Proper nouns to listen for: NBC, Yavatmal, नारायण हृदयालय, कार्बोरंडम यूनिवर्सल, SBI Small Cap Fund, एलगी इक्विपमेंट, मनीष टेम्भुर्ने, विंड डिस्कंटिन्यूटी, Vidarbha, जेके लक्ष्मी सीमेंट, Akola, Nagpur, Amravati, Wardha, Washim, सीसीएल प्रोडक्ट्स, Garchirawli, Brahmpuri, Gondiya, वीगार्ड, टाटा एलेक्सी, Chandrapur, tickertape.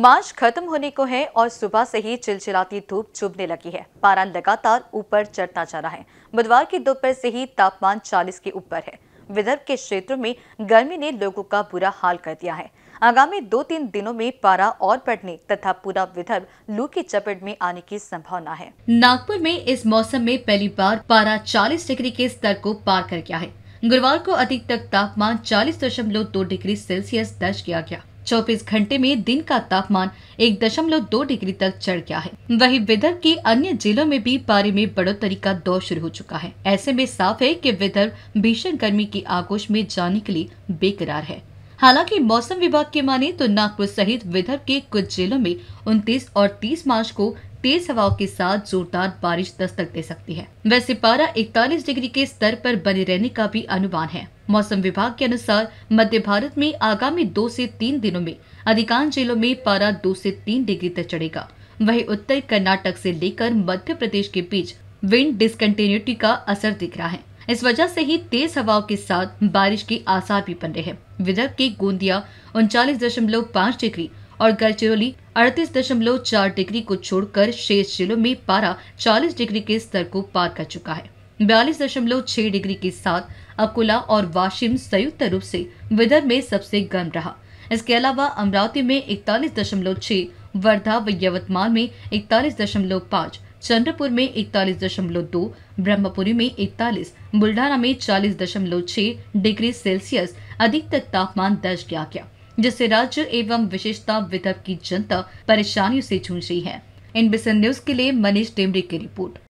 मार्च खत्म होने को है और सुबह से ही चिलचिलाती धूप चुभने लगी है। पारा लगातार ऊपर चढ़ता जा रहा है। बुधवार की दोपहर से ही तापमान 40 के ऊपर है। विदर्भ के क्षेत्रों में गर्मी ने लोगों का बुरा हाल कर दिया है। आगामी 2-3 दिनों में पारा और बढ़ने तथा पूरा विदर्भ लू की चपेट में आने की संभावना है। नागपुर में इस मौसम में पहली बार पारा 40 डिग्री के स्तर को पार कर गया है। गुरुवार को अधिकतम तापमान 40.2 डिग्री सेल्सियस दर्ज किया गया। 24 घंटे में दिन का तापमान 1.2 डिग्री तक चढ़ गया है। वहीं विदर्भ के अन्य जिलों में भी पारे में बढ़ोतरी का दौर शुरू हो चुका है। ऐसे में साफ है कि विदर्भ भीषण गर्मी की आगोश में जाने के लिए बेकरार है। हालांकि मौसम विभाग के माने तो नागपुर सहित विदर्भ के कुछ जिलों में 29 और 30 मार्च को तेज हवाओं के साथ जोरदार बारिश दस्तक दे सकती है। वैसे पारा 41 डिग्री के स्तर पर बने रहने का भी अनुमान है। मौसम विभाग के अनुसार मध्य भारत में आगामी 2 से 3 दिनों में अधिकांश जिलों में पारा 2 से 3 डिग्री तक चढ़ेगा। वहीं उत्तर कर्नाटक से लेकर मध्य प्रदेश के बीच विंड डिस्कंटिन्यूटी का असर दिख रहा है। इस वजह से ही तेज हवाओं के साथ बारिश के आसार भी बन रहे हैं। विदर्भ के गोंदिया 39.5 डिग्री और गढ़चिरौली 38.4 डिग्री को छोड़कर शेष जिलों में पारा 40 डिग्री के स्तर को पार कर चुका है। 42.6 डिग्री के साथ अकोला और वाशिम संयुक्त रूप से विदर्भ में सबसे गर्म रहा। इसके अलावा अमरावती में 41.6, वर्धा व यवतमाल में 41.5, चंद्रपुर में 41.2, ब्रह्मपुरी में 41, बुल्डाना में 40.6 डिग्री सेल्सियस अधिकतम तापमान दर्ज किया गया, जिससे राज्य एवं विशेषता विदर्भ की जनता परेशानियों से जूझ रही है। NBC न्यूज के लिए मनीष टेम्भुर्ने की रिपोर्ट।